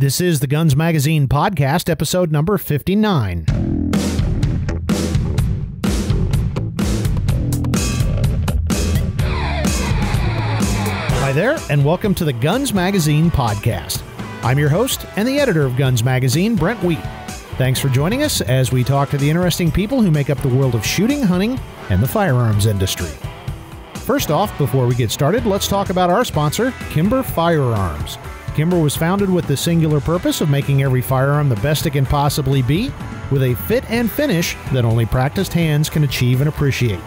This is the Guns Magazine Podcast, episode number 59. Hi there, and welcome to the Guns Magazine Podcast. I'm your host and the editor of Guns Magazine, Brent Wheat. Thanks for joining us as we talk to the interesting people who make up the world of shooting, hunting, and the firearms industry. First off, before we get started, let's talk about our sponsor, Kimber Firearms. Kimber was founded with the singular purpose of making every firearm the best it can possibly be, with a fit and finish that only practiced hands can achieve and appreciate.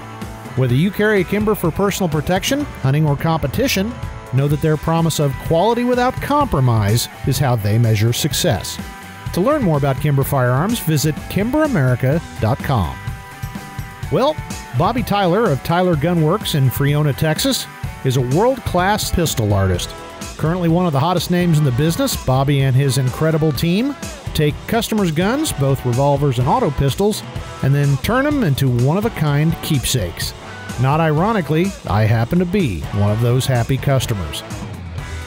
Whether you carry a Kimber for personal protection, hunting, or competition, know that their promise of quality without compromise is how they measure success. To learn more about Kimber Firearms, visit KimberAmerica.com. Well, Bobby Tyler of Tyler Gun Works in Friona, Texas, is a world-class pistol artist. Currently one of the hottest names in the business, Bobby and his incredible team take customers' guns, both revolvers and auto pistols, and then turn them into one-of-a-kind keepsakes. Not ironically, I happen to be one of those happy customers.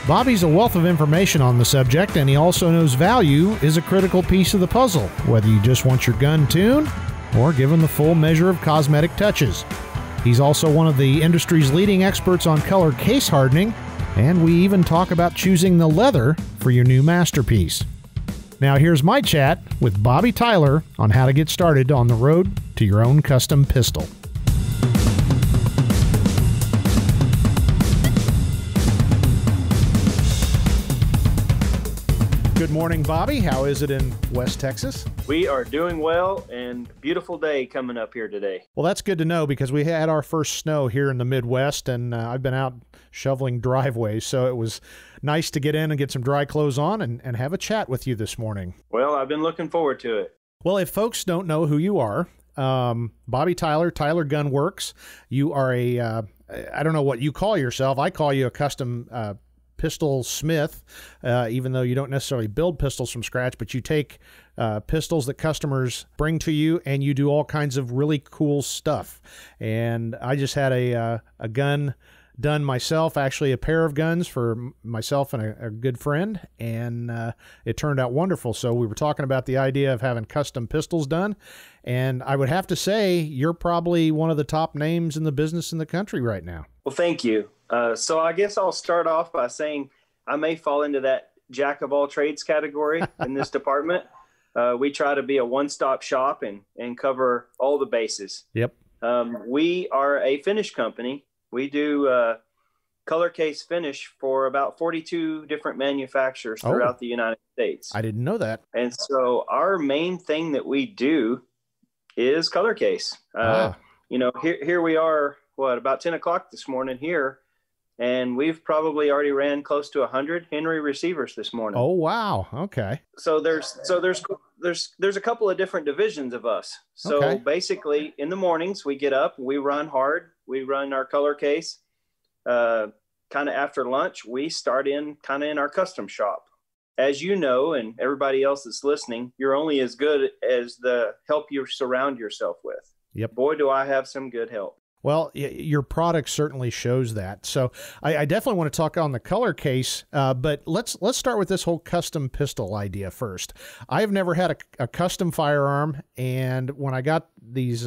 Bobby's a wealth of information on the subject, and he also knows value is a critical piece of the puzzle, whether you just want your gun tuned or given the full measure of cosmetic touches. He's also one of the industry's leading experts on color case hardening, and we even talk about choosing the leather for your new masterpiece. Now here's my chat with Bobby Tyler on how to get started on the road to your own custom pistol. Good morning, Bobby. How is it in West Texas? We are doing well, and beautiful day coming up here today. Well, that's good to know, because we had our first snow here in the Midwest, and I've been out shoveling driveways, so it was nice to get in and get some dry clothes on and have a chat with you this morning. Well, I've been looking forward to it. Well, if folks don't know who you are, Bobby Tyler, Tyler Gun Works, you are a, I don't know what you call yourself. I call you a custom pistol smith, even though you don't necessarily build pistols from scratch, but you take pistols that customers bring to you, and you do all kinds of really cool stuff. And I just had a gun done myself, actually a pair of guns for myself and a good friend, and it turned out wonderful. So we were talking about the idea of having custom pistols done, and I would have to say you're probably one of the top names in the business in the country right now. Well, thank you. So I guess I'll start off by saying I may fall into that jack of all trades category in this department. We try to be a one-stop shop and cover all the bases. Yep. We are a finish company. We do color case finish for about 42 different manufacturers throughout the United States. I didn't know that. And so our main thing that we do is color case. You know, here we are, what, about 10 o'clock this morning here, and we've probably already ran close to 100 Henry receivers this morning. Oh, wow. Okay. So there's a couple of different divisions of us. So basically in the mornings we get up, we run hard, we run our color case. Kind of after lunch, we start in kind of in our custom shop. As you know, and everybody else that's listening, you're only as good as the help you surround yourself with. Yep. Boy, do I have some good help. Well, your product certainly shows that. So I definitely want to talk on the color case, but let's start with this whole custom pistol idea first. I've never had a custom firearm, and when I got these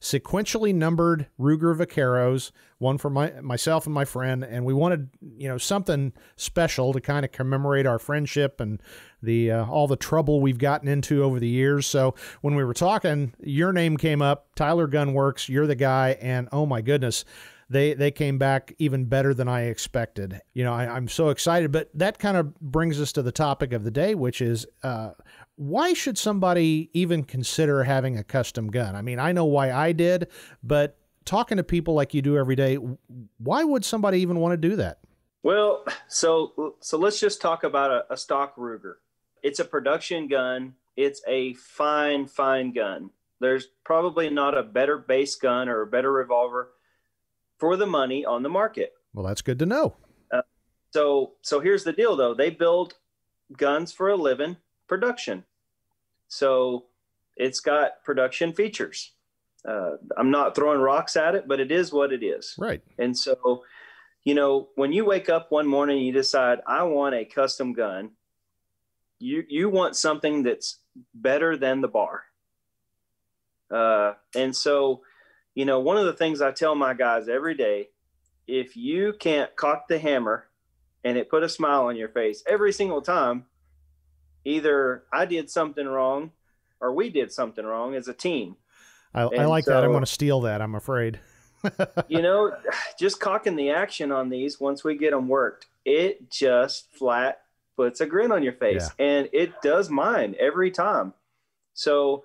sequentially numbered Ruger Vaqueros, one for myself and my friend, and we wanted, you know, something special to kind of commemorate our friendship and the all the trouble we've gotten into over the years. So when we were talking, your name came up, Tyler Gun Works. You're the guy, and oh my goodness, they came back even better than I expected. You know, I'm so excited. But that kind of brings us to the topic of the day, which is why should somebody even consider having a custom gun? I mean, I know why I did, but talking to people like you do every day, why would somebody even want to do that? Well, so let's just talk about a stock Ruger. It's a production gun. It's a fine, fine gun. There's probably not a better base gun or a better revolver for the money on the market. Well, that's good to know. So here's the deal, though. They build guns for a living, production. So it's got production features. I'm not throwing rocks at it, but it is what it is. Right. And so, you know, when you wake up one morning and you decide, I want a custom gun, you want something that's better than the bar. And so, you know, one of the things I tell my guys every day, if you can't cock the hammer and it put a smile on your face every single time, either I did something wrong or we did something wrong as a team. I like that. I want to steal that, I'm afraid. You know, just cocking the action on these, once we get them worked, it just flat puts a grin on your face. Yeah. And it does mine every time. So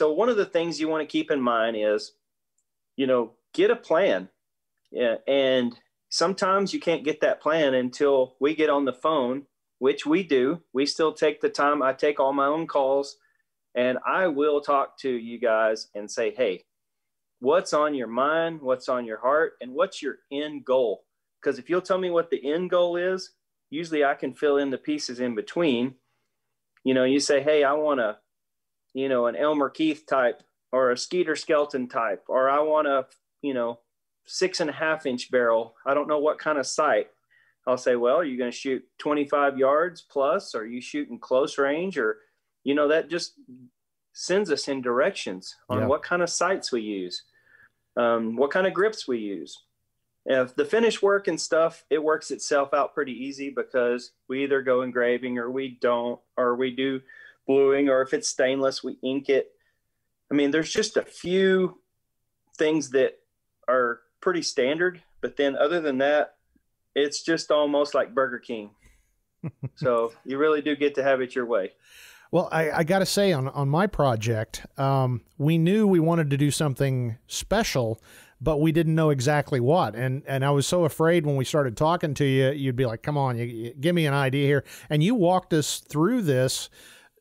one of the things you want to keep in mind is, you know, get a plan. Yeah, and sometimes you can't get that plan until we get on the phone, which we do. We still take the time. I take all my own calls, and I will talk to you guys and say, hey, what's on your mind? What's on your heart? And what's your end goal? Because if you'll tell me what the end goal is, usually I can fill in the pieces in between. You know, you say, hey, I want a, you know, an Elmer Keith type or a Skeeter Skelton type, or I want a, you know, 6.5-inch barrel. I don't know what kind of sight. I'll say, well, are you going to shoot 25 yards plus? Or are you shooting close range? Or, you know, that just sends us in directions on what kind of sights we use, what kind of grips we use. If the finish work and stuff, it works itself out pretty easy, because we either go engraving or we don't, or we do bluing, or if it's stainless, we ink it. I mean, there's just a few things that are pretty standard, but then other than that, it's just almost like Burger King. So you really do get to have it your way. Well, I got to say, on my project, we knew we wanted to do something special, but we didn't know exactly what. And I was so afraid when we started talking to you, you'd be like, come on, you give me an idea here. And you walked us through this,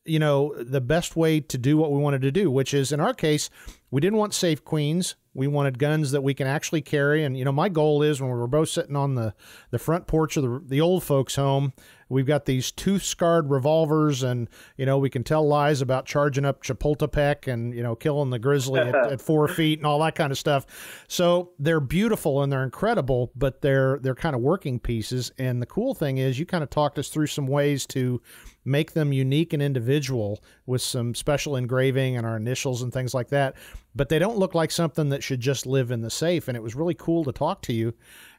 you know, the best way to do what we wanted to do, which is, in our case, we didn't want safe queens. We wanted guns that we can actually carry. And, you know, my goal is, when we're both sitting on the front porch of the old folks' home, we've got these tooth-scarred revolvers, and, you know, we can tell lies about charging up Chapultepec and, you know, killing the grizzly at 4 feet and all that kind of stuff. So they're beautiful and they're incredible, but they're kind of working pieces. And the cool thing is, you kind of talked us through some ways to make them unique and individual with some special engraving and our initials and things like that. But they don't look like something that should just live in the safe. And it was really cool to talk to you.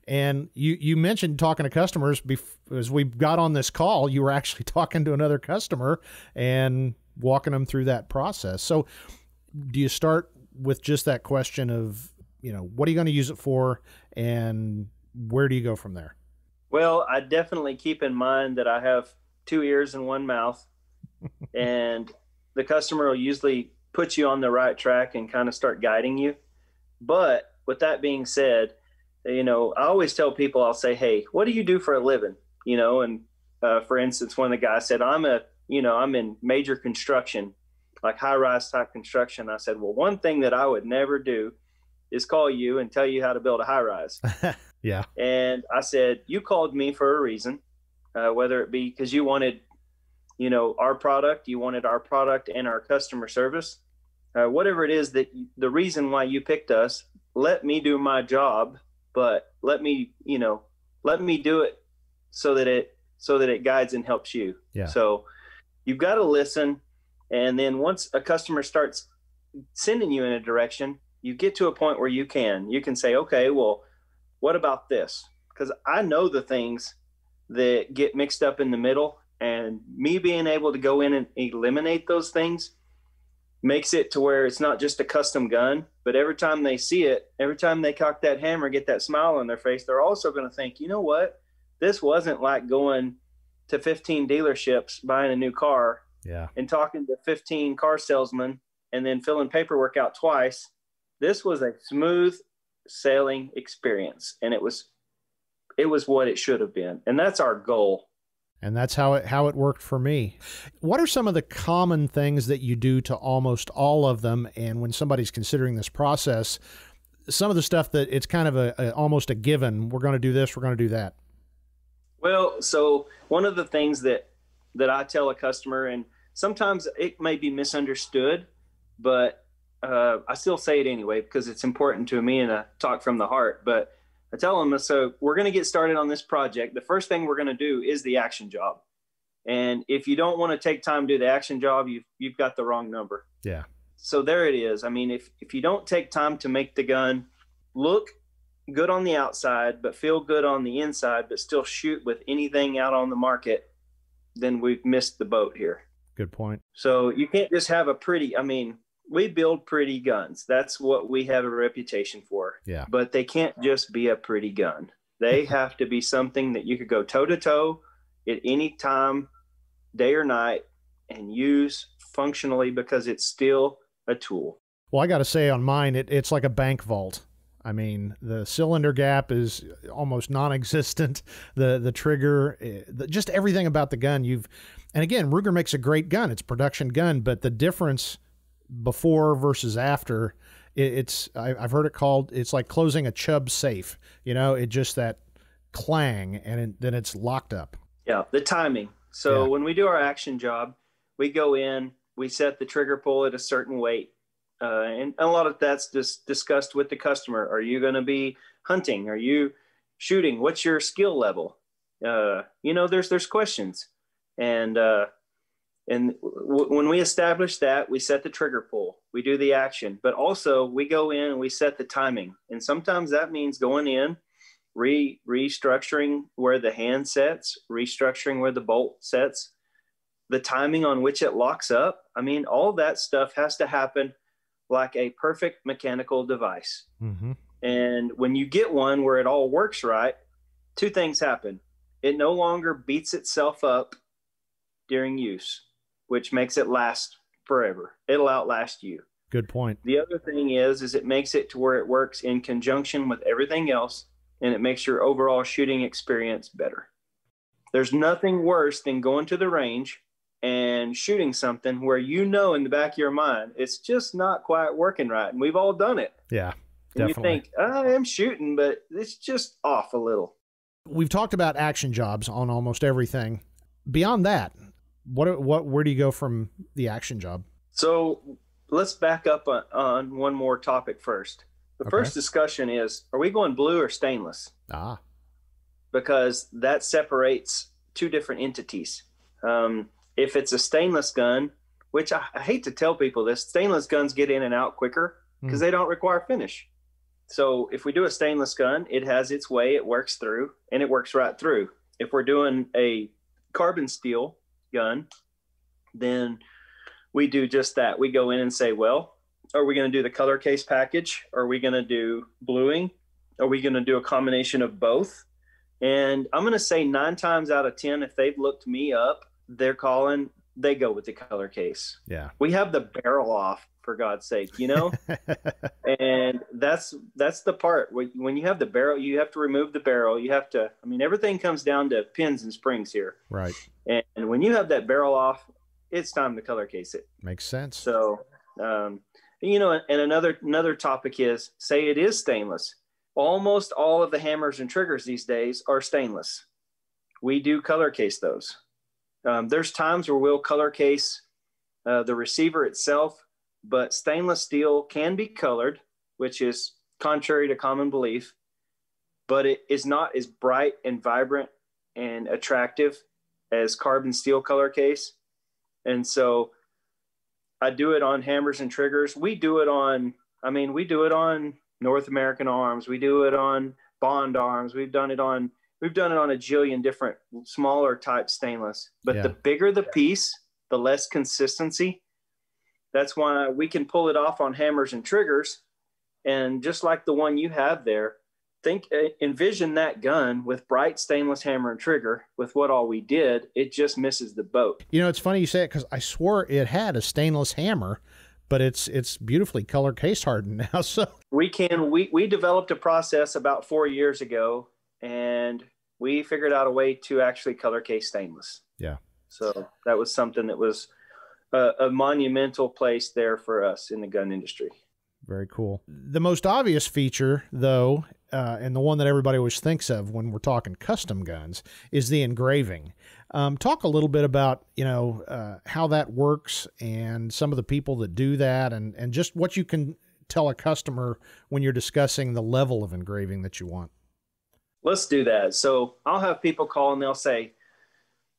And you mentioned talking to customers. As we got on this call, you were actually talking to another customer and walking them through that process. So do you start with just that question of, you know, what are you going to use it for, and where do you go from there? Well, I definitely keep in mind that I have 2 ears and 1 mouth, and the customer will usually put you on the right track and kind of start guiding you. But with that being said, you know, I always tell people, I'll say, hey, what do you do for a living? You know, and for instance, one of the guys said, I'm in major construction, like high rise type construction. I said, well, one thing that I would never do is call you and tell you how to build a high rise. Yeah. And I said, you called me for a reason, whether it be because you wanted, you know, our product, you wanted our product and our customer service, whatever it is that the reason why you picked us, let me do my job, but let me, you know, let me do it so that it guides and helps you. Yeah. So you've got to listen. And then once a customer starts sending you in a direction, you get to a point where you can say, okay, well, what about this? Because I know the things that get mixed up in the middle. And me being able to go in and eliminate those things makes it to where it's not just a custom gun, but every time they see it, every time they cock that hammer, get that smile on their face, they're also going to think, you know what? This wasn't like going to 15 dealerships, buying a new car, and talking to 15 car salesmen and then filling paperwork out twice. This was a smooth sailing experience, and it was what it should have been. And that's our goal. And that's how it worked for me. What are some of the common things that you do to almost all of them? And when somebody's considering this process, some of the stuff that it's kind of almost a given, we're going to do this, we're going to do that. Well, so one of the things that I tell a customer, and sometimes it may be misunderstood, but I still say it anyway, because it's important to me and I talk from the heart, but I tell them, so we're going to get started on this project. The first thing we're going to do is the action job. And if you don't want to take time to do the action job, you've got the wrong number. Yeah. So there it is. I mean, if you don't take time to make the gun look good on the outside, but feel good on the inside, but still shoot with anything out on the market, then we've missed the boat here. Good point. So you can't just have a pretty, I mean, we build pretty guns. That's what we have a reputation for. Yeah. But they can't just be a pretty gun. They have to be something that you could go toe to toe at any time, day or night, and use functionally, because it's still a tool. Well, I got to say, on mine, it's like a bank vault. I mean, the cylinder gap is almost non-existent. The trigger, just everything about the gun. And again, Ruger makes a great gun. It's a production gun, but the difference before versus after, I've heard it called, it's like closing a Chubb safe. You know, it just that clang, and then it's locked up. Yeah, the timing. So when we do our action job, we go in, we set the trigger pull at a certain weight. And a lot of that's just discussed with the customer. Are you going to be hunting? Are you shooting? What's your skill level? You know, there's questions. And when we establish that, we set the trigger pull, we do the action, but also we go in and we set the timing. And sometimes that means going in, restructuring where the hand sets, restructuring where the bolt sets, the timing on which it locks up. I mean, all that stuff has to happen like a perfect mechanical device. Mm-hmm. And when you get one where it all works right, two things happen. It no longer beats itself up during use, which makes it last forever. It'll outlast you. Good point. The other thing is it makes it to where it works in conjunction with everything else, and it makes your overall shooting experience better. There's nothing worse than going to the range and shooting something where, you know, in the back of your mind, it's just not quite working right. And we've all done it. Yeah, definitely. And you think, I am shooting, but it's just off a little. We've talked about action jobs on almost everything. Beyond that, where do you go from the action job? So let's back up on one more topic first. The first discussion is, are we going blue or stainless? Ah. Because that separates two different entities. If it's a stainless gun, which I hate to tell people this, stainless guns get in and out quicker because they don't require finish. So if we do a stainless gun, it has its way, it works through, and it works right through. If we're doing a carbon steel gun, then we do just that. We go in and say, well, are we going to do the color case package? Are we going to do bluing? Are we going to do a combination of both? And I'm going to say 9 times out of 10, if they've looked me up, they're calling, they go with the color case. Yeah. We have the barrel off, for God's sake, you know? And that's the part. When you have the barrel, you have to remove the barrel. You have to, I mean, everything comes down to pins and springs here. Right. And when you have that barrel off, it's time to color case it. Makes sense. So, you know, and another topic is, say it is stainless. Almost all of the hammers and triggers these days are stainless. We do color case those. There's times where we'll color case the receiver itself, but stainless steel can be colored, which is contrary to common belief, but it is not as bright and vibrant and attractive as carbon steel color case. And so I do it on hammers and triggers. We do it on, I mean, we do it on North American Arms. We do it on Bond Arms. We've done it on a jillion different smaller type stainless, but the bigger the piece, the less consistency. That's why we can pull it off on hammers and triggers. And just like the one you have there, envision that gun with bright stainless hammer and trigger with what all we did. It just misses the boat. You know, it's funny you say it, because I swore it had a stainless hammer, but it's beautifully color case hardened now. So we developed a process about 4 years ago, and we figured out a way to actually color case stainless. Yeah. So that was something that was a monumental place there for us in the gun industry. Very cool. The most obvious feature, though, and the one that everybody always thinks of when we're talking custom guns, is the engraving. Talk a little bit about, you know, how that works and some of the people that do that, and just what you can tell a customer when you're discussing the level of engraving that you want. Let's do that. So I'll have people call and they'll say,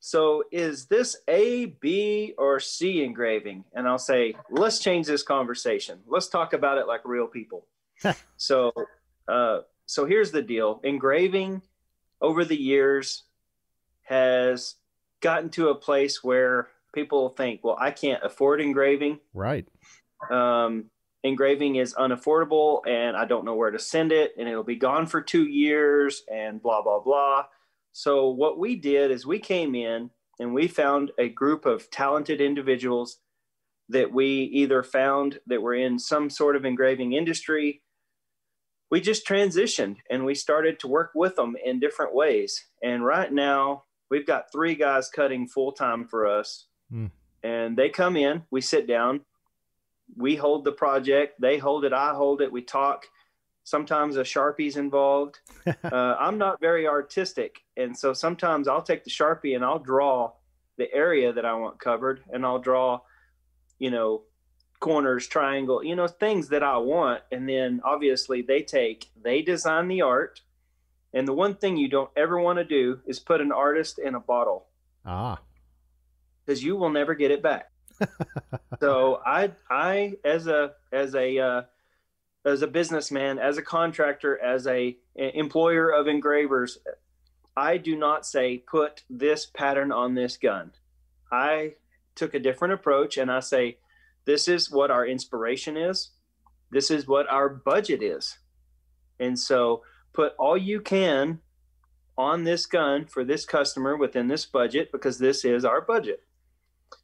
So is this A, B, or C engraving? And I'll say, let's change this conversation. Let's talk about it like real people. So here's the deal. Engraving over the years has gotten to a place where people think, well, I can't afford engraving. Right. Engraving is unaffordable and I don't know where to send it and it'll be gone for 2 years and blah, blah, blah. So what we did is we came in and we found a group of talented individuals that we either found that were in some sort of engraving industry. We just transitioned and we started to work with them in different ways. And right now we've got 3 guys cutting full-time for us. Mm. And they come in, we sit down, we hold the project, they hold it, I hold it, we talk. Sometimes a Sharpie's involved. I'm not very artistic. And so sometimes I'll take the Sharpie and I'll draw the area that I want covered. And I'll draw, you know, corners, triangle, you know, things that I want. And then obviously they design the art. And the one thing you don't ever want to do is put an artist in a bottle. Ah. Because you will never get it back. So I, as a businessman, as a contractor, as a employer of engravers, I do not say, put this pattern on this gun. I took a different approach and I say, this is what our inspiration is. This is what our budget is. And so put all you can on this gun for this customer within this budget, because this is our budget.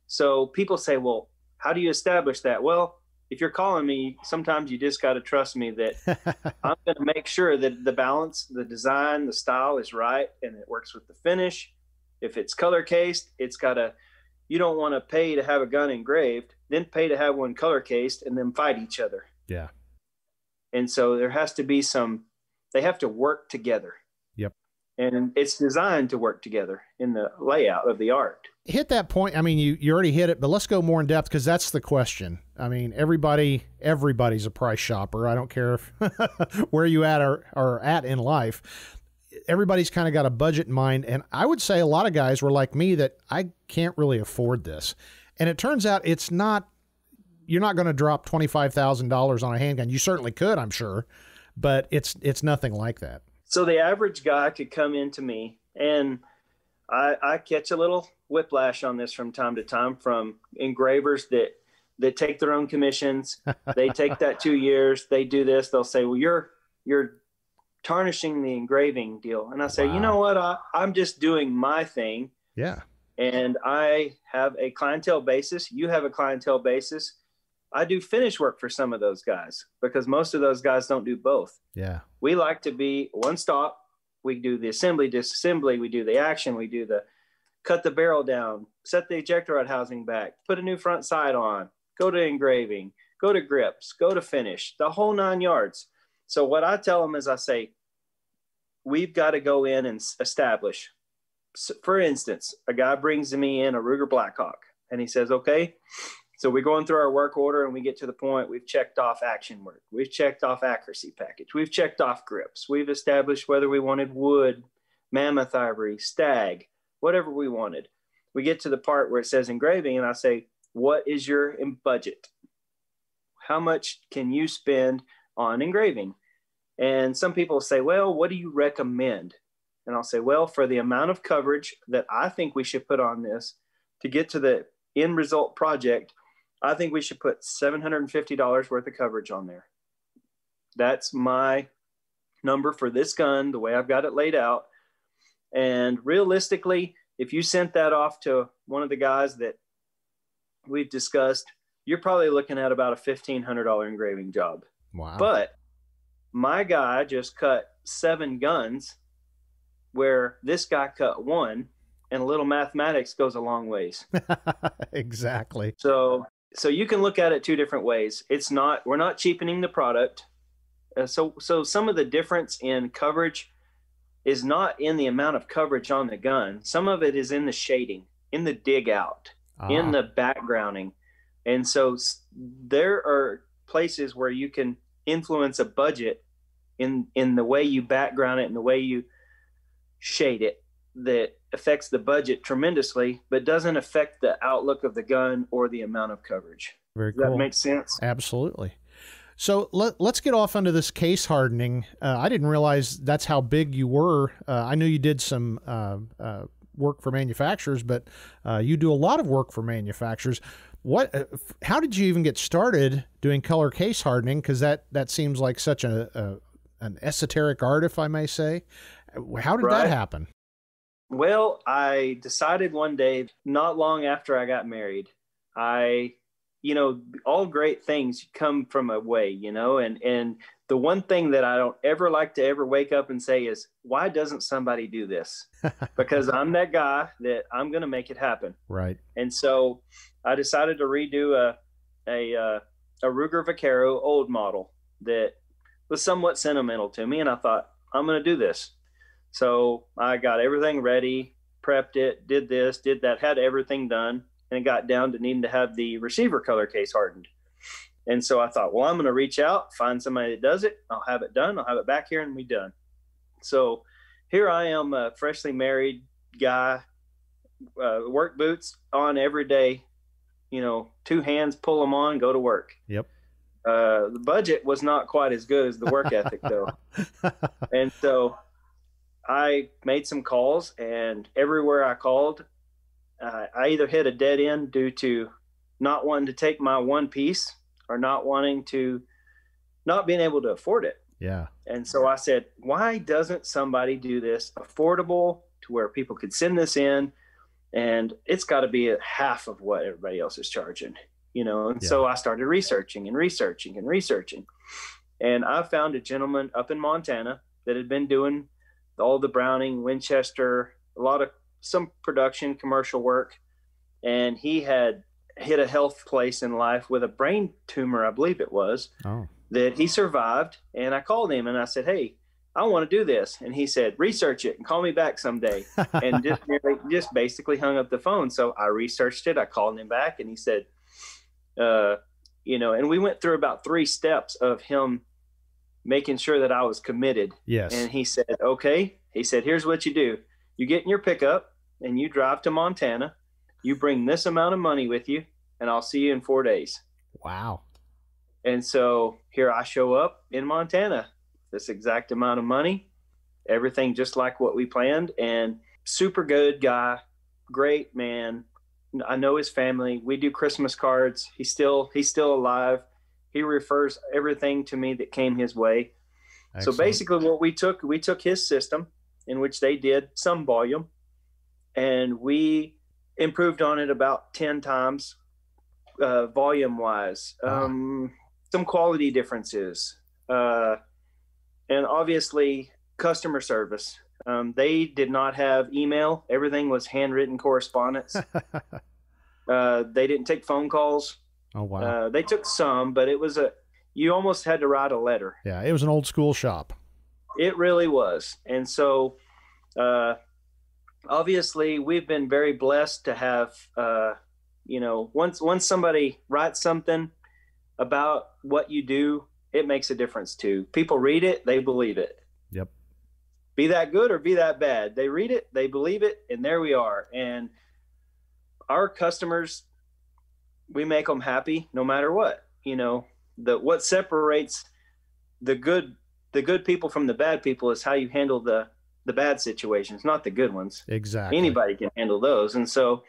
So people say, well, how do you establish that? Well, if you're calling me, sometimes you just got to trust me that I'm going to make sure that the balance, the design, the style is right. And it works with the finish. If it's color cased, it's got to, you don't want to pay to have a gun engraved, then pay to have one color cased and then fight each other. Yeah. And so there has to be some, they have to work together. Yep. And it's designed to work together in the layout of the art. Hit that point. I mean, you already hit it, but let's go more in depth because that's the question. I mean, everybody's a price shopper. I don't care if where you at are at in life. Everybody's kind of got a budget in mind. And I would say a lot of guys were like me that I can't really afford this. And it turns out it's not, you're not going to drop $25,000 on a handgun. You certainly could, I'm sure, but it's nothing like that. So the average guy could come into me and I catch a little whiplash on this from time to time from engravers that take their own commissions. They take that 2 years, they do this, they'll say, well, you're tarnishing the engraving deal. And I say, wow. You know what? I'm just doing my thing. Yeah. And I have a clientele basis. You have a clientele basis. I do finish work for some of those guys because most of those guys don't do both. Yeah. We like to be one stop. We do the assembly, disassembly. We do the action. We do the cut the barrel down, set the ejector rod housing back, put a new front sight on, go to engraving, go to grips, go to finish, the whole 9 yards. So what I tell them is I say, we've got to go in and establish. So for instance, a guy brings me in a Ruger Blackhawk and he says, okay, so we're going through our work order and we get to the point, we've checked off action work. We've checked off accuracy package. We've checked off grips. We've established whether we wanted wood, mammoth ivory, stag, whatever we wanted. We get to the part where it says engraving and I say, what is your budget? How much can you spend on engraving? And some people say, well, what do you recommend? And I'll say, well, for the amount of coverage that I think we should put on this to get to the end result project, I think we should put $750 worth of coverage on there. That's my number for this gun, the way I've got it laid out. And realistically, if you sent that off to one of the guys that we've discussed, you're probably looking at about a $1,500 engraving job. Wow. But my guy just cut 7 guns where this guy cut 1, and a little mathematics goes a long ways. Exactly. So you can look at it 2 different ways. It's not, we're not cheapening the product. So some of the difference in coverage is not in the amount of coverage on the gun. Some of it is in the shading, in the dig out, in the backgrounding. And so there are places where you can influence a budget in the way you background it and the way you shade it. that affects the budget tremendously, but doesn't affect the outlook of the gun or the amount of coverage. Very cool. Does that make sense? Absolutely. So let's get off onto this case hardening. I didn't realize that's how big you were. I knew you did some work for manufacturers, but you do a lot of work for manufacturers. What? How did you even get started doing color case hardening? Because that seems like such an esoteric art, if I may say. How did that happen? Well, I decided one day, not long after I got married, you know, all great things come from a way, you know, and the one thing that I don't ever like to ever wake up and say is, why doesn't somebody do this? Because I'm that guy that I'm going to make it happen. Right. And so I decided to redo a Ruger Vaquero old model that was somewhat sentimental to me. And I thought, I'm going to do this. So I got everything ready, prepped it, did this, did that, had everything done. And it got down to needing to have the receiver color case hardened. And so I thought, well, I'm going to reach out, find somebody that does it. I'll have it done. I'll have it back here and be done. So here I am, a freshly married guy, work boots on every day, you know, two hands, pull them on, go to work. Yep. The budget was not quite as good as the work ethic though. And so I made some calls, and everywhere I called, I either hit a dead end due to not wanting to take my one piece or not being able to afford it. Yeah. And so I said, why doesn't somebody do this affordable to where people could send this in, and it's got to be at half of what everybody else is charging, you know? And so I started researching. And I found a gentleman up in Montana that had been doing all the Browning, Winchester, some production commercial work, and he had hit a health place in life with a brain tumor, I believe it was, that he survived. And I called him and I said, hey, I want to do this. And he said, research it and call me back someday. And just basically hung up the phone. So I researched it. I called him back, and he said, you know, and we went through about 3 steps of him making sure that I was committed. Yes. And he said, okay. He said, here's what you do. You get in your pickup and you drive to Montana. You bring this amount of money with you, and I'll see you in 4 days. Wow. And so here I show up in Montana, this exact amount of money, everything just like what we planned, and super good guy, great man. I know his family. We do Christmas cards. He's still alive. He refers everything to me that came his way. Excellent. So basically what we took his system, in which they did some volume, and we improved on it about 10 times volume wise, some quality differences, and obviously customer service. They did not have email. Everything was handwritten correspondence. They didn't take phone calls. Oh, wow. They took some, but it was you almost had to write a letter. Yeah. It was an old school shop. It really was. And so, obviously we've been very blessed to have, you know, once somebody writes something about what you do, it makes a difference too. People read it, they believe it. Yep. Be that good or be that bad. They read it, they believe it, and there we are. And our customers, we make them happy no matter what, you know. What separates the good people from the bad people is how you handle the bad situations, not the good ones. Exactly. Anybody can handle those. And so,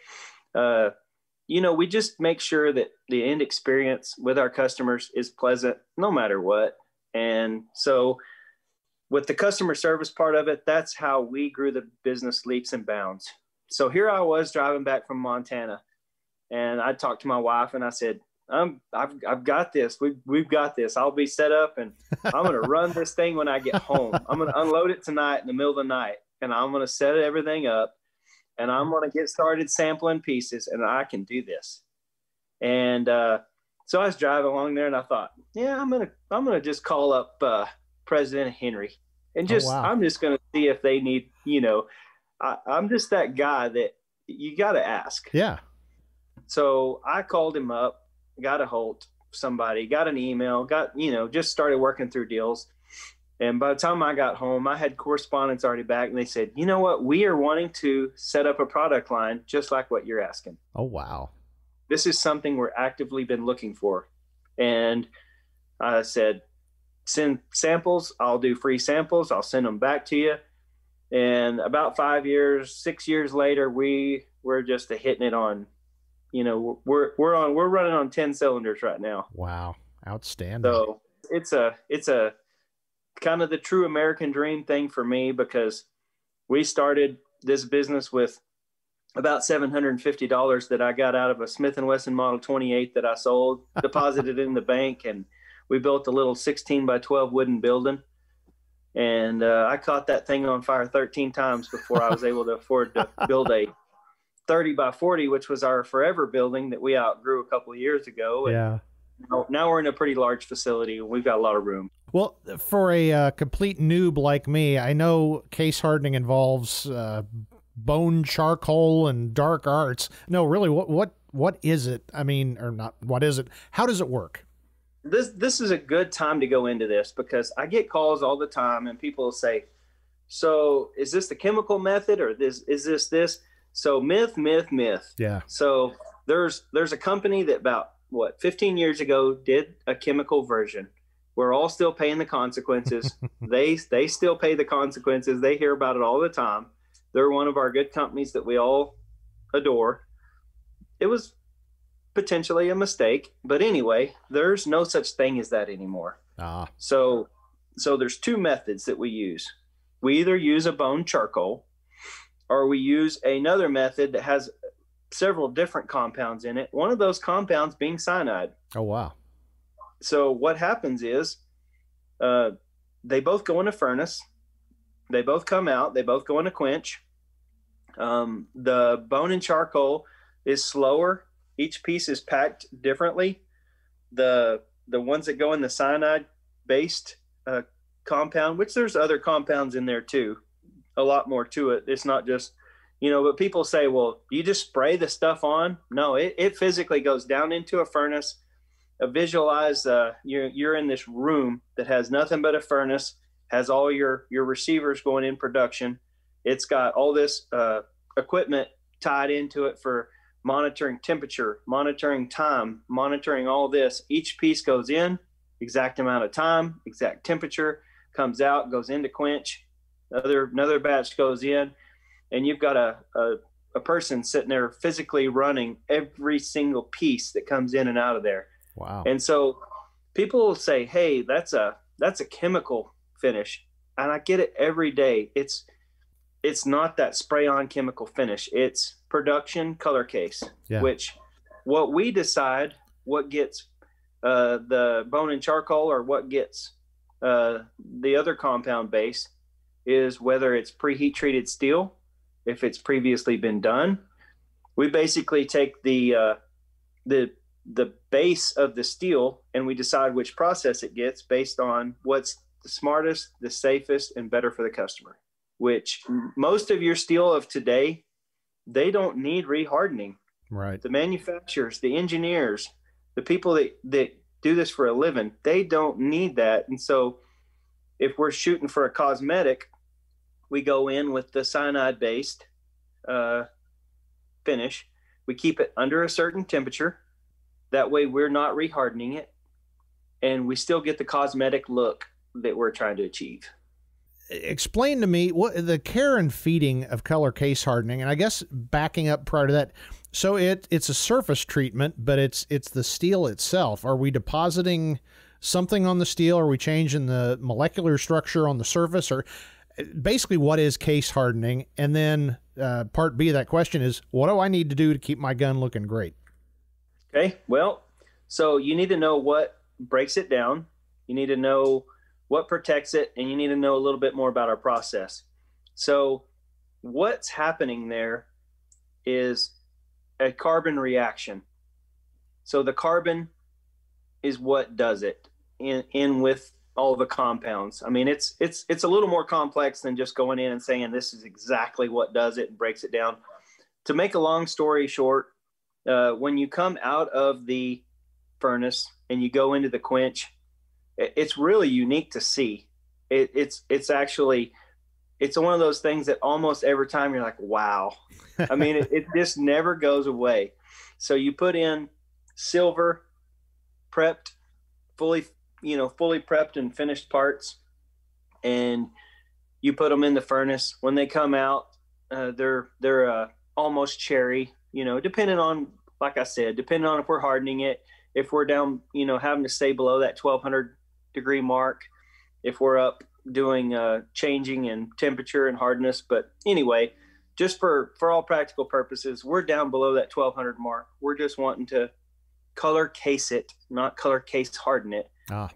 you know, we just make sure that the end experience with our customers is pleasant no matter what. And so with the customer service part of it, that's how we grew the business leaps and bounds. So here I was driving back from Montana, and I talked to my wife and I said, I've got this. We've got this. I'll be set up, and I'm going to run this thing when I get home. I'm going to unload it tonight in the middle of the night, and I'm going to set everything up, and I'm going to get started sampling pieces, and I can do this. And, so I was driving along there, and I thought, yeah, I'm going to just call up, President Henry, and just, I'm just going to see if they need, you know, I'm just that guy that you got to ask. Yeah. So I called him up, got a hold of somebody, got an email, got, you know, just started working through deals. And by the time I got home, I had correspondence already back, and they said, you know what? We are wanting to set up a product line just like what you're asking. Oh, wow. This is something we're actively been looking for. And I said, send samples. I'll do free samples. I'll send them back to you. And about 6 years later, we're just hitting it on, you know, we're running on 10 cylinders right now. Wow. Outstanding. So it's kind of the true American dream thing for me, because we started this business with about $750 that I got out of a Smith and Wesson Model 28 that I sold, deposited in the bank, and we built a little 16-by-12 wooden building. And I caught that thing on fire 13 times before I was able to afford to build a 30-by-40, which was our forever building that we outgrew a couple of years ago. And yeah. Now we're in a pretty large facility, and we've got a lot of room. Well, for a complete noob like me, I know case hardening involves bone charcoal and dark arts. No, really, what is it? I mean, or not, what is it? How does it work? This is a good time to go into this, because I get calls all the time, and people will say, so is this the chemical method, or is this? So myth. Yeah. So there's a company that about, what, 15 years ago did a chemical version. We're all still paying the consequences. They still pay the consequences. They hear about it all the time. They're one of our good companies that we all adore. It was potentially a mistake, but anyway, there's no such thing as that anymore. So there's two methods that we use. We either use a bone charcoal, or we use another method that has several different compounds in it, one of those compounds being cyanide. Oh, wow. So what happens is they both go in a furnace. They both come out. They both go in a quench. The bone and charcoal is slower. Each piece is packed differently. The ones that go in the cyanide-based compound, which there's other compounds in there too, a lot more to it. It's not just, you know, but people say, well, you just spray the stuff on. No, it physically goes down into a furnace. Visualize you're in this room that has nothing but a furnace, has all your receivers going in production. It's got all this equipment tied into it for monitoring temperature, monitoring time, monitoring all this. Each piece goes in, exact amount of time, exact temperature, comes out, goes into quench. Another batch goes in, and you've got a person sitting there physically running every single piece that comes in and out of there. Wow. And so people will say, hey, that's a chemical finish. And I get it every day. It's not that spray-on chemical finish. It's production color case, yeah. Which what we decide what gets the bone and charcoal or what gets the other compound base is whether it's preheat-treated steel, if it's previously been done. We basically take the base of the steel, and we decide which process it gets based on what's the smartest, the safest, and better for the customer, which most of your steel of today, they don't need rehardening. Right. The manufacturers, the engineers, the people that do this for a living, they don't need that. And so if we're shooting for a cosmetic, we go in with the cyanide-based finish. We keep it under a certain temperature. That way we're not rehardening it, and we still get the cosmetic look that we're trying to achieve. Explain to me what the care and feeding of color case hardening, and I guess backing up prior to that. So it's a surface treatment, but it's the steel itself. Are we depositing something on the steel? Are we changing the molecular structure on the surface? Or basically, what is case hardening? And then part B of that question is, what do I need to do to keep my gun looking great? Okay, well, so you need to know what breaks it down. You need to know what protects it, and you need to know a little bit more about our process. So what's happening there is a carbon reaction. So the carbon is what does it in with all the compounds. I mean, it's a little more complex than just going in and saying this is exactly what does it and breaks it down. To make a long story short, when you come out of the furnace and you go into the quench, it's really unique to see. it's actually, it's one of those things that almost every time you're like, wow. I mean, it just never goes away. So you put in silver, prepped, fully prepped and finished parts, and you put them in the furnace. When they come out, they're almost cherry, depending on, like I said, depending on if we're hardening it, if we're down, having to stay below that 1200 degree mark, if we're up doing changing in temperature and hardness. But anyway, just for all practical purposes, we're down below that 1200 mark. We're just wanting to color case it, not color case harden it. Ah.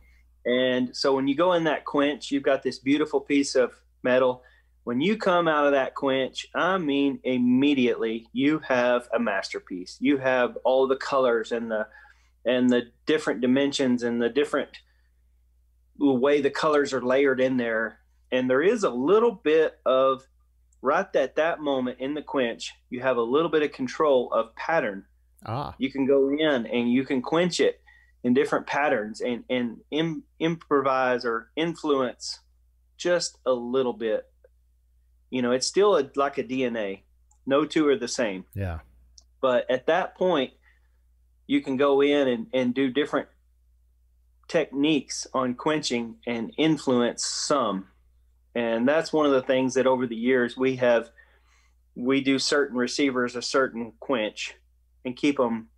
And so when you go in that quench, you've got this beautiful piece of metal. When you come out of that quench, I mean, immediately you have a masterpiece. You have all the colors and the different dimensions and the different way the colors are layered in there. And there is a little bit of, right at that moment in the quench, you have a little bit of control of pattern. Ah. You can go in and you can quench it in different patterns and improvise or influence just a little bit. It's still like a DNA. No two are the same. Yeah. But at that point, you can go in and do different techniques on quenching and influence some. And that's one of the things that over the years we do certain receivers a certain quench and keep them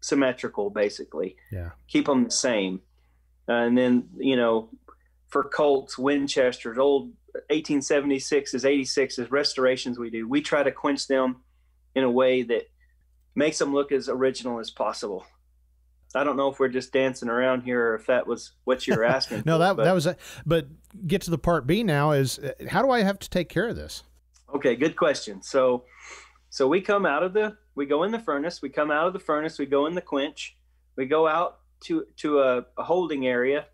symmetrical, basically. Yeah. Keep them the same. And then, for Colts, Winchesters, old 1876s, 86s, restorations we do, we try to quench them in a way that makes them look as original as possible. I don't know if we're just dancing around here or if that was what you were asking. No, that was, but get to the part B now is, how do I have to take care of this? Okay, good question. So we go in the furnace, we come out of the furnace, we go in the quench, we go out to a holding area.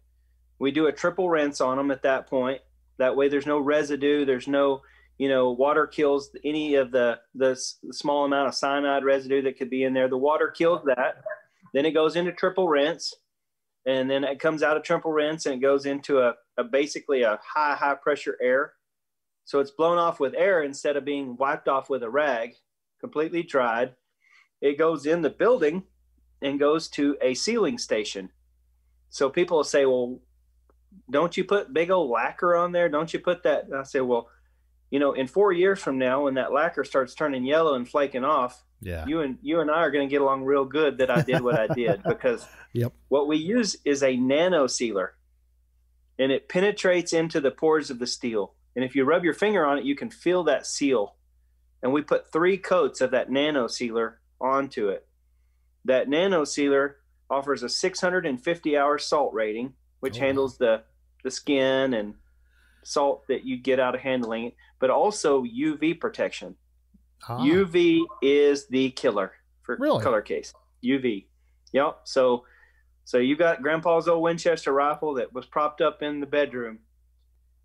We do a triple rinse on them at that point. That way there's no residue. There's no, water kills any of the small amount of cyanide residue that could be in there. The water kills that. Then it goes into triple rinse, and then it comes out of triple rinse and it goes into a basically a high pressure air. So it's blown off with air instead of being wiped off with a rag, completely dried. It goes in the building and goes to a sealing station. So people will say, well, don't you put big old lacquer on there? Don't you put that? And I say, well, in 4 years from now, when that lacquer starts turning yellow and flaking off, yeah, you and I are going to get along real good that I did what I did, because yep, what we use is a nano sealer, and it penetrates into the pores of the steel. And if you rub your finger on it, you can feel that seal. And we put 3 coats of that nano sealer onto it. That nano sealer offers a 650-hour salt rating, which handles the skin and salt that you get out of handling it, but also UV protection. Ah. UV is the killer for color case. UV. Yep. So you got Grandpa's old Winchester rifle that was propped up in the bedroom,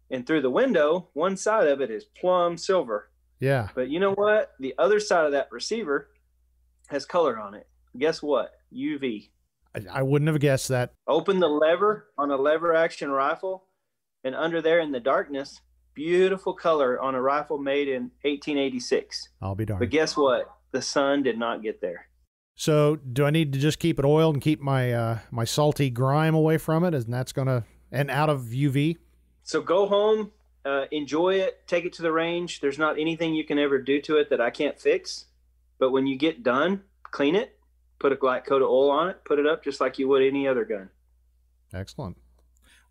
and through the window, one side of it is plum silver. Yeah. But you know what? The other side of that receiver has color on it. Guess what? UV. I wouldn't have guessed that. Open the lever on a lever action rifle, and under there in the darkness, beautiful color on a rifle made in 1886. I'll be darned. But guess what? The sun did not get there. So do I need to just keep it oiled and keep my my salty grime away from it? And that's gonna, and out of UV? So go home, enjoy it, take it to the range. There's not anything you can ever do to it that I can't fix. But when you get done, clean it, put a light coat of oil on it, put it up just like you would any other gun. Excellent.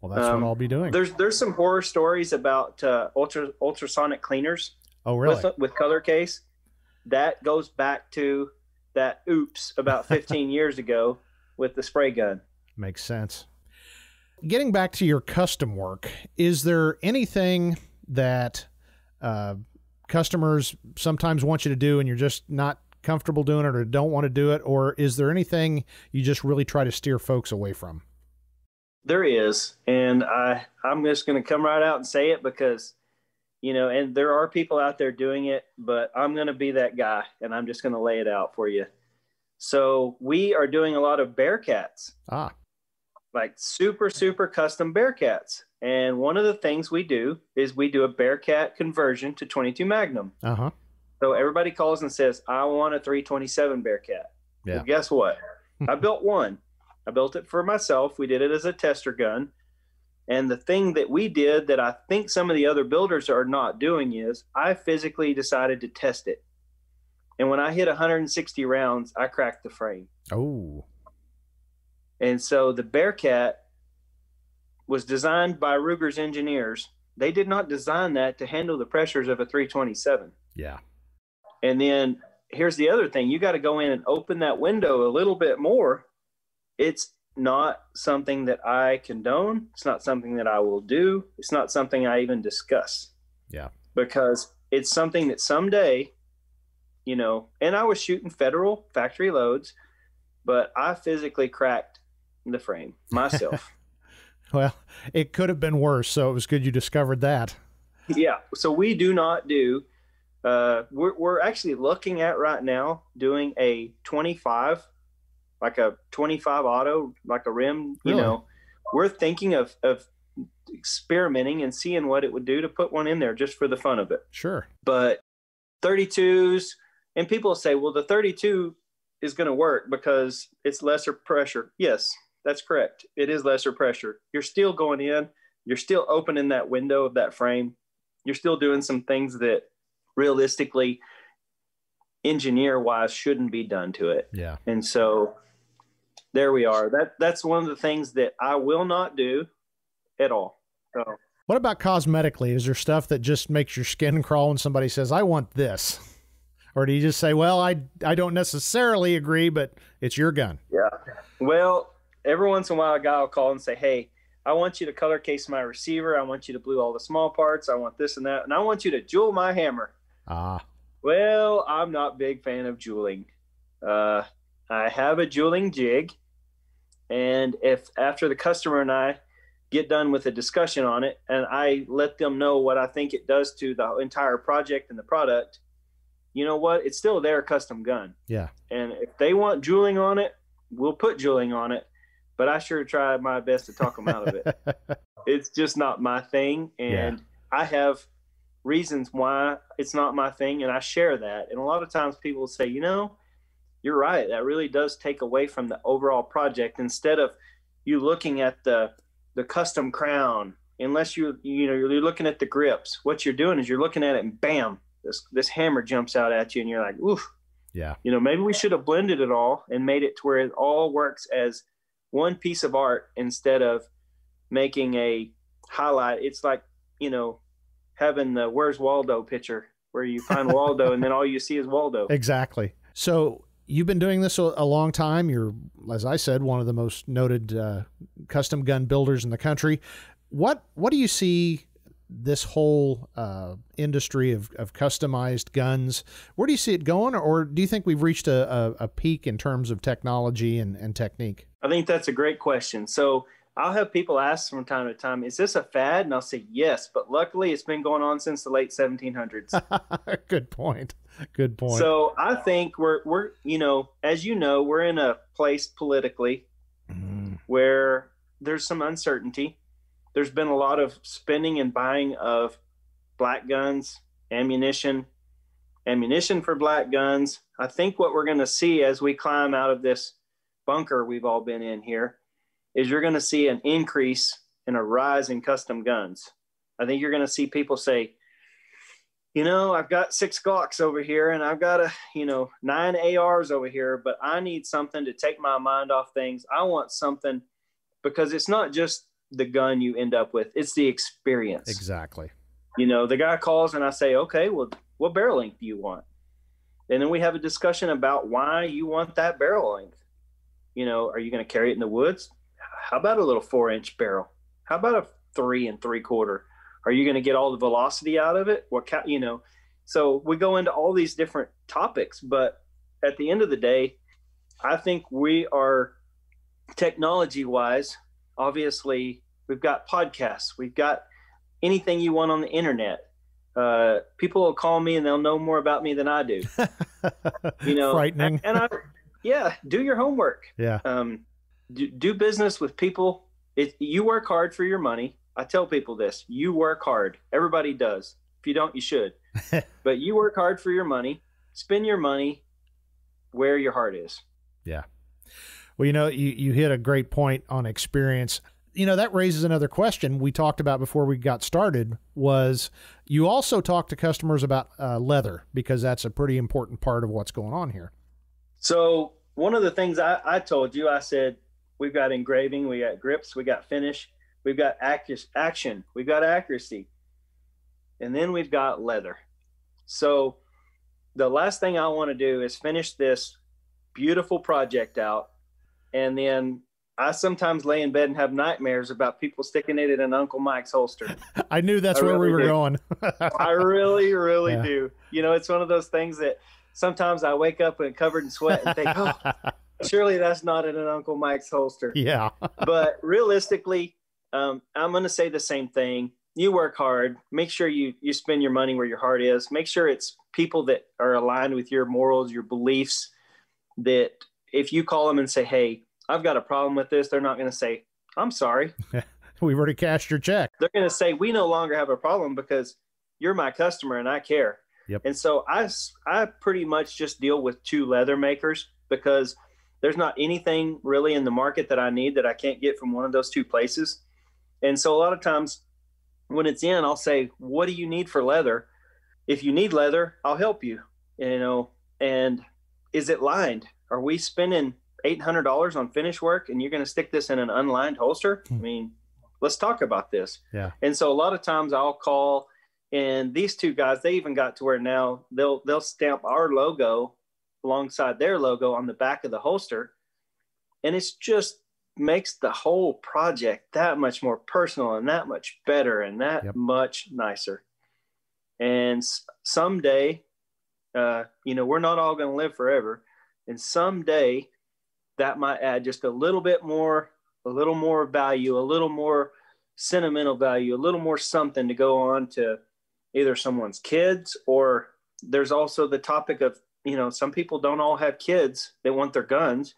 Well, that's what I'll be doing. There's some horror stories about ultrasonic cleaners. Oh, really? With color case. That goes back to that oops about 15 years ago with the spray gun. Makes sense. Getting back to your custom work, is there anything that customers sometimes want you to do and you're just not comfortable doing it or don't want to do it? Or is there anything you just really try to steer folks away from? There is. And I'm just going to come right out and say it, because, and there are people out there doing it, but I'm going to be that guy and I'm just going to lay it out for you. So we are doing a lot of Bearcats. Ah. like super, super custom Bearcats. And one of the things we do is we do a Bearcat conversion to 22 Magnum. Uh-huh. So everybody calls and says, I want a 327 Bearcat. Yeah. Well, guess what? I built one. I built it for myself. We did it as a tester gun. And the thing that we did that I think some of the other builders are not doing is I physically decided to test it. And when I hit 160 rounds, I cracked the frame. Oh. And so the Bearcat was designed by Ruger's engineers. They did not design that to handle the pressures of a 327. Yeah. And then here's the other thing. You got to go in and open that window a little bit more. It's not something that I condone. It's not something that I will do. It's not something I even discuss. Yeah. Because it's something that someday, you know, and I was shooting federal factory loads, but I physically cracked the frame myself. Well, it could have been worse. So it was good you discovered that. Yeah. So we do not do, we're actually looking at right now doing a 25, like a 25 auto, like a rim, you know, we're thinking of experimenting and seeing what it would do to put one in there just for the fun of it. Sure. But 32s, and people say, well, the 32 is going to work because it's lesser pressure. Yes, that's correct. It is lesser pressure. You're still going in, you're still opening that window of that frame. You're still doing some things that realistically engineer wise shouldn't be done to it. Yeah. And so there we are. That's one of the things that I will not do at all. So what about cosmetically? Is there stuff that just makes your skin crawl when somebody says, I want this? Or do you just say, well, I don't necessarily agree, but it's your gun? Yeah. Well, every once in a while, a guy will call and say, hey, I want you to color case my receiver. I want you to blue all the small parts. I want this and that. And I want you to jewel my hammer. Ah. Well, I'm not a big fan of jeweling. I have a jeweling jig. And if after the customer and I get done with a discussion on it, and I let them know what I think it does to the entire project and the product, you know what? It's still their custom gun. Yeah. And if they want jeweling on it, we'll put jeweling on it. But I sure try my best to talk them out of it. It's just not my thing. And yeah. I have reasons why it's not my thing, and I share that. And a lot of times people say, you know, you're right, that really does take away from the overall project. Instead of you looking at the custom crown, unless you're looking at the grips, what you're doing is you're looking at it and bam, this hammer jumps out at you and you're like, oof. Yeah. You know, maybe we should have blended it all and made it to where it all works as one piece of art instead of making a highlight. It's like, you know, having the Where's Waldo picture where you find Waldo and then all you see is Waldo. Exactly. So you've been doing this a long time. You're, as I said, one of the most noted custom gun builders in the country. What do you see this whole industry of customized guns, where do you see it going? Or do you think we've reached a peak in terms of technology and technique? I think that's a great question. So I'll have people ask from time to time, is this a fad? And I'll say, yes, but luckily it's been going on since the late 1700s. Good point. Good point. So I think we're, you know, as you know, we're in a place politically where there's some uncertainty. There's been a lot of spending and buying of black guns, ammunition for black guns. I think what we're going to see as we climb out of this bunker we've all been in here is you're going to see an increase and a rise in custom guns. I think you're going to see people say, you know, I've got 6 Glocks over here and I've got, 9 ARs over here, but I need something to take my mind off things. I want something, because it's not just the gun you end up with, it's the experience. Exactly. You know, the guy calls and I say, okay, well, what barrel length do you want? And then we have a discussion about why you want that barrel length. You know, are you going to carry it in the woods? How about a little 4-inch barrel? How about a 3 3/4? Are you going to get all the velocity out of it? You know, so we go into all these different topics, but at the end of the day, I think we are technology wise, obviously we've got podcasts, we've got anything you want on the internet. People will call me and they'll know more about me than I do, you know, frightening. And I, yeah, do your homework. Yeah. Do business with people you work hard for your money. I tell people this, you work hard. Everybody does. If you don't, you should. But you work hard for your money. Spend your money where your heart is. Yeah. Well, you know, you hit a great point on experience. You know, that raises another question we talked about before we got started was you also talk to customers about leather, because that's a pretty important part of what's going on here. So one of the things I told you, I said, we've got engraving, we got grips, we got finish, we've got action, we've got accuracy, and then we've got leather. So the last thing I want to do is finish this beautiful project out, and then I sometimes lay in bed and have nightmares about people sticking it in an Uncle Mike's holster. I knew that's where we were going. I really, really do. You know, it's one of those things that sometimes I wake up and covered in sweat and think, oh, surely that's not in an Uncle Mike's holster. Yeah. But realistically, I'm going to say the same thing. You work hard. Make sure you spend your money where your heart is. Make sure it's people that are aligned with your morals, your beliefs, that if you call them and say, hey, I've got a problem with this, they're not going to say, I'm sorry. We've already cashed your check. They're going to say, we no longer have a problem because you're my customer and I care. Yep. And so I pretty much just deal with two leather makers, because there's not anything really in the market that I need that I can't get from one of those two places. And so a lot of times when it's in, I'll say, what do you need for leather? If you need leather, I'll help you, you know, and is it lined? Are we spending $800 on finish work and you're going to stick this in an unlined holster? I mean, let's talk about this. Yeah. And so a lot of times I'll call, and these two guys, they even got to where now they'll stamp our logo alongside their logo on the back of the holster. And it's just makes the whole project that much more personal and that much better and that much nicer. And someday, you know, we're not all going to live forever. And someday, that might add just a little bit more, a little more value, a little more sentimental value, a little more something to go on to either someone's kids, or there's also the topic of, you know, some people don't all have kids. They want their guns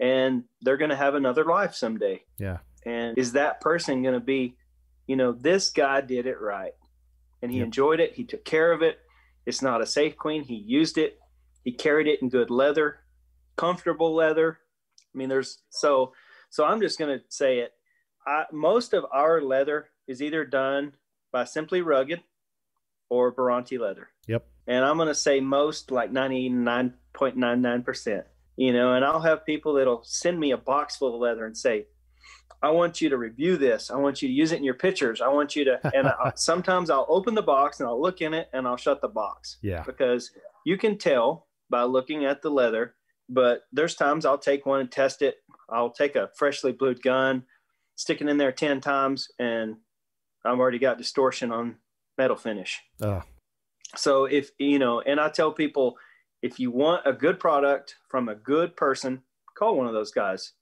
and they're going to have another life someday. Yeah. And is that person going to be, you know, this guy did it right and he enjoyed it. He took care of it. It's not a safe queen. He used it. He carried it in good leather, comfortable leather. I mean, there's so I'm just going to say it. Most of our leather is either done by Simply Rugged or Baronte leather. Yep. And I'm going to say most, like 99.99%, you know, and I'll have people that'll send me a box full of leather and say, I want you to review this. I want you to use it in your pictures. I want you to, and sometimes I'll open the box and I'll look in it and I'll shut the box. Yeah. Because you can tell by looking at the leather, but there's times I'll take one and test it. I'll take a freshly blued gun, stick it in there 10 times, and I've already got distortion on metal finish. So if, you know, and I tell people, if you want a good product from a good person, call one of those guys.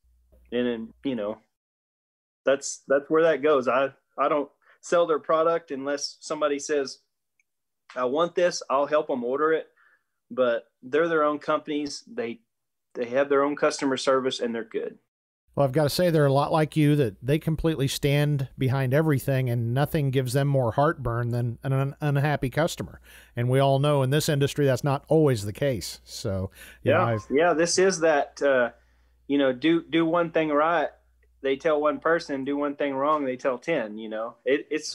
And then, you know, that's where that goes. I don't sell their product unless somebody says, I want this, I'll help them order it. But they're their own companies. They have their own customer service and they're good. Well, I've got to say, they're a lot like you, that they completely stand behind everything and nothing gives them more heartburn than an unhappy customer. And we all know in this industry, that's not always the case. So, yeah, this is that, you know, do one thing right. They tell one person, do one thing wrong. They tell 10, you know, it's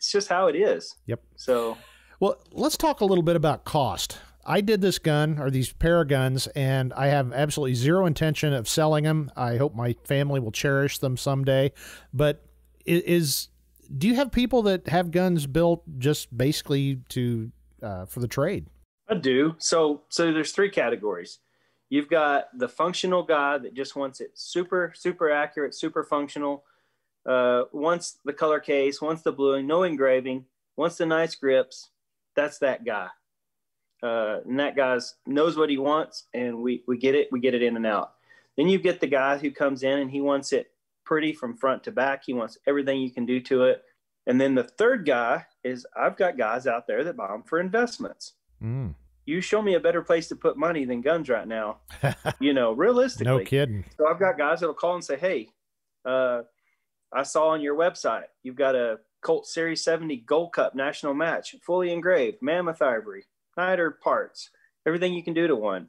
just how it is. Yep. So, well, let's talk a little bit about cost. I did this gun, or these pair of guns, and I have absolutely zero intention of selling them. I hope my family will cherish them someday. But do you have people that have guns built just basically to for the trade? I do. So there's three categories. You've got the functional guy that just wants it super, super accurate, super functional. Wants the color case, wants the bluing, no engraving, wants the nice grips. That's that guy. And that guy knows what he wants, and we get it in and out. Then you get the guy who comes in and he wants it pretty from front to back. He wants everything you can do to it. And then the third guy is, I've got guys out there that buy them for investments. Mm. You show me a better place to put money than guns right now, you know, realistically. No kidding. So I've got guys that'll call and say, hey, I saw on your website, you've got a Colt Series 70 Gold Cup National Match, fully engraved, mammoth ivory, Snyder parts, everything you can do to one.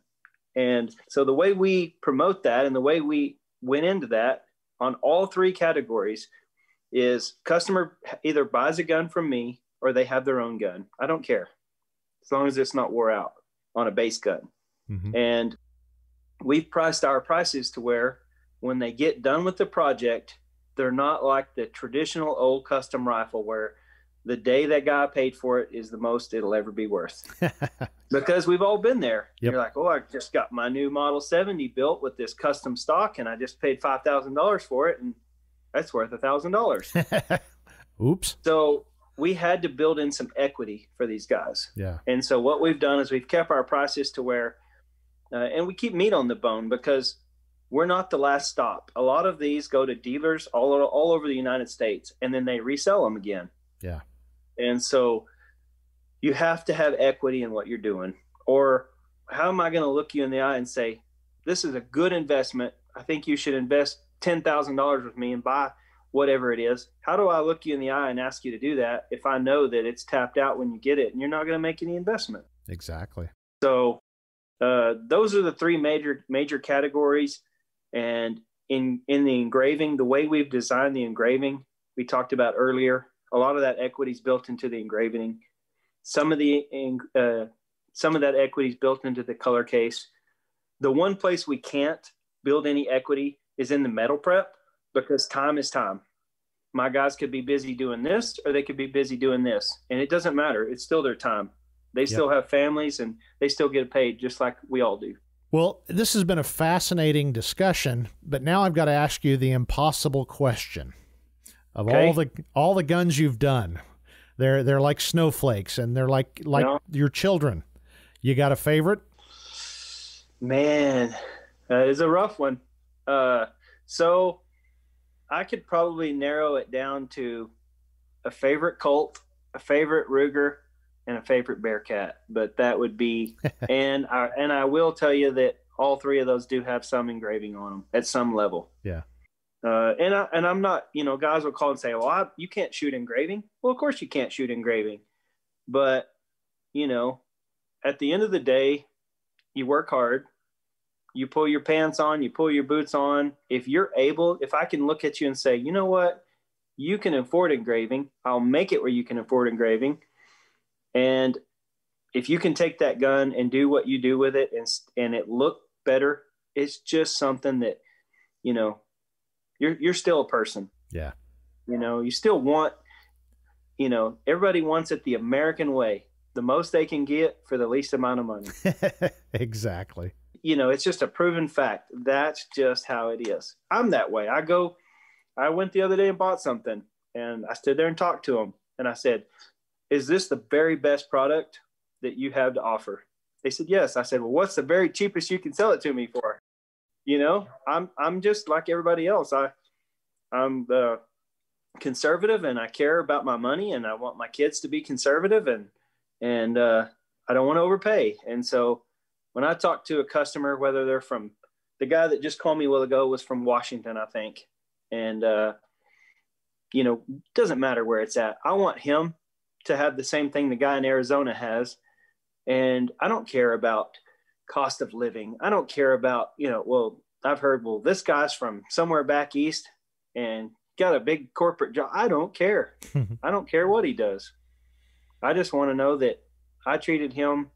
And so the way we promote that and the way we went into that on all three categories is customer either buys a gun from me or they have their own gun. I don't care, as long as it's not wore out on a base gun. Mm-hmm. And we've priced our prices to where when they get done with the project, they're not like the traditional old custom rifle where the day that guy paid for it is the most it'll ever be worth. Because we've all been there. Yep. You're like, oh, I just got my new Model 70 built with this custom stock and I just paid $5,000 for it, and that's worth $1,000. Oops. So we had to build in some equity for these guys. Yeah. And so what we've done is we've kept our prices to where, and we keep meat on the bone because we're not the last stop. A lot of these go to dealers all over the United States, and then they resell them again. Yeah. And so you have to have equity in what you're doing, or how am I going to look you in the eye and say, this is a good investment. I think you should invest $10,000 with me and buy whatever it is. How do I look you in the eye and ask you to do that if I know that it's tapped out when you get it and you're not going to make any investment? Exactly. So those are the three major categories. And in the engraving, the way we've designed the engraving, we talked about earlier, a lot of that equity is built into the engraving. Some of that equity is built into the color case. The one place we can't build any equity is in the metal prep, because time is time. My guys could be busy doing this or they could be busy doing this, and it doesn't matter. It's still their time. They still have families and they still get paid just like we all do. Well, this has been a fascinating discussion, but now I've got to ask you the impossible question. Of all the guns you've done, they're like snowflakes, and they're like your children. You got a favorite? Man, that is a rough one. So I could probably narrow it down to a favorite Colt, a favorite Ruger, and a favorite Bearcat. But that would be, and I will tell you that all three of those do have some engraving on them at some level. Yeah. And I'm not, you know, guys will call and say, well, you can't shoot engraving. Well, of course you can't shoot engraving, but you know, at the end of the day, you work hard, you pull your pants on, you pull your boots on. If you're able, if I can look at you and say, you know what, you can afford engraving, I'll make it where you can afford engraving. And if you can take that gun and do what you do with it and it look better, it's just something that, you know, you're still a person. Yeah. You know, you still want, you know, everybody wants it the American way, the most they can get for the least amount of money. Exactly. You know, it's just a proven fact. That's just how it is. I'm that way. I went the other day and bought something, and I stood there and talked to them, and I said, is this the very best product that you have to offer? They said, yes. I said, well, what's the very cheapest you can sell it to me for? You know, I'm just like everybody else. I'm conservative, and I care about my money, and I want my kids to be conservative, and I don't want to overpay. And so when I talk to a customer, whether they're from, the guy that just called me a while ago was from Washington, I think. And, you know, doesn't matter where it's at. I want him to have the same thing the guy in Arizona has. And I don't care about cost of living. I don't care about, you know, well, I've heard, well, this guy's from somewhere back east and got a big corporate job. I don't care. I don't care what he does. I just want to know that I treated him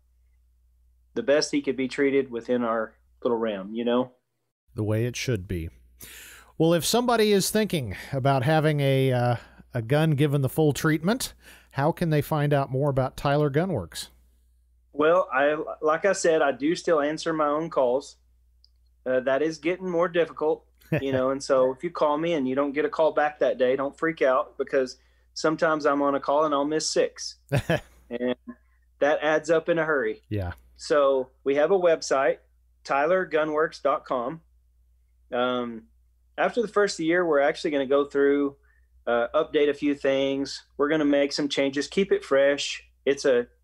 the best he could be treated within our little realm, you know? The way it should be. Well, if somebody is thinking about having a gun given the full treatment, how can they find out more about Tyler Gun Works? Well, like I said, I do still answer my own calls. That is getting more difficult, you know, and so if you call me and you don't get a call back that day, don't freak out, because sometimes I'm on a call and I'll miss 6. And that adds up in a hurry. Yeah. So we have a website, tylergunworks.com. After the first year, we're actually going to go through, update a few things. We're going to make some changes, keep it fresh.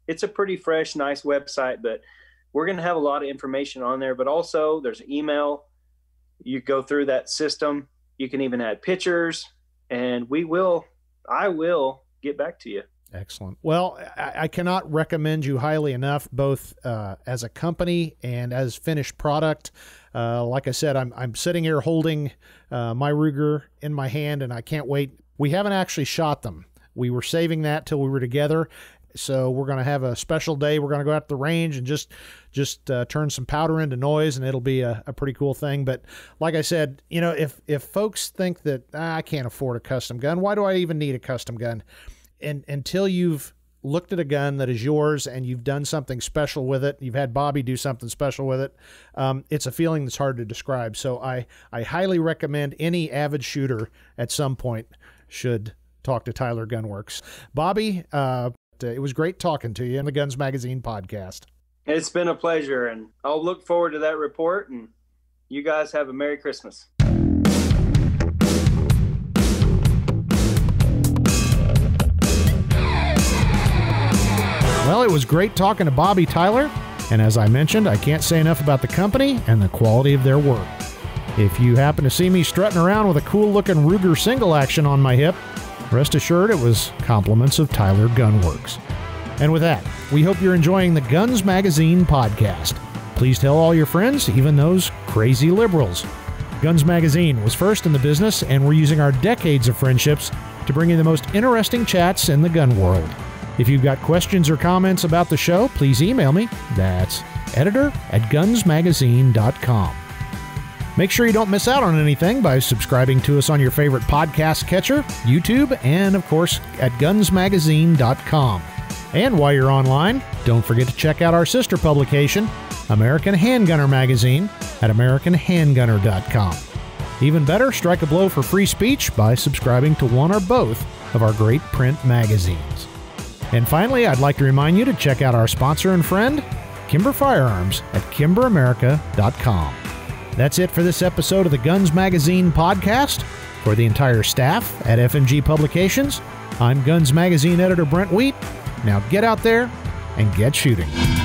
It's a pretty fresh, nice website, but we're going to have a lot of information on there. But also there's an email. You go through that system. You can even add pictures. and I will get back to you. Excellent. Well, I cannot recommend you highly enough, both as a company and as finished product. Like I said, I'm sitting here holding my Ruger in my hand, and I can't wait. We haven't actually shot them. We were saving that till we were together. So we're going to have a special day. We're going to go out to the range and just turn some powder into noise, and it'll be a pretty cool thing. But like I said, you know, if folks think that I can't afford a custom gun, why do I even need a custom gun? And until you've looked at a gun that is yours and you've done something special with it, you've had Bobby do something special with it, it's a feeling that's hard to describe. So I highly recommend any avid shooter at some point should talk to Tyler Gun Works. Bobby, it was great talking to you in the Guns Magazine podcast. It's been a pleasure, and I'll look forward to that report, and you guys have a Merry Christmas. Well, it was great talking to Bobby Tyler, and as I mentioned, I can't say enough about the company and the quality of their work. If you happen to see me strutting around with a cool-looking Ruger single action on my hip, rest assured it was compliments of Tyler Gun Works. And with that, we hope you're enjoying the Guns Magazine podcast. Please tell all your friends, even those crazy liberals. Guns Magazine was first in the business, and we're using our decades of friendships to bring you the most interesting chats in the gun world. If you've got questions or comments about the show, please email me. That's editor@gunsmagazine.com. Make sure you don't miss out on anything by subscribing to us on your favorite podcast catcher, YouTube, and, of course, at gunsmagazine.com. And while you're online, don't forget to check out our sister publication, American Handgunner Magazine, at americanhandgunner.com. Even better, strike a blow for free speech by subscribing to one or both of our great print magazines. And finally, I'd like to remind you to check out our sponsor and friend, Kimber Firearms, at KimberAmerica.com. That's it for this episode of the Guns Magazine podcast. For the entire staff at FMG Publications, I'm Guns Magazine editor Brent Wheat. Now get out there and get shooting.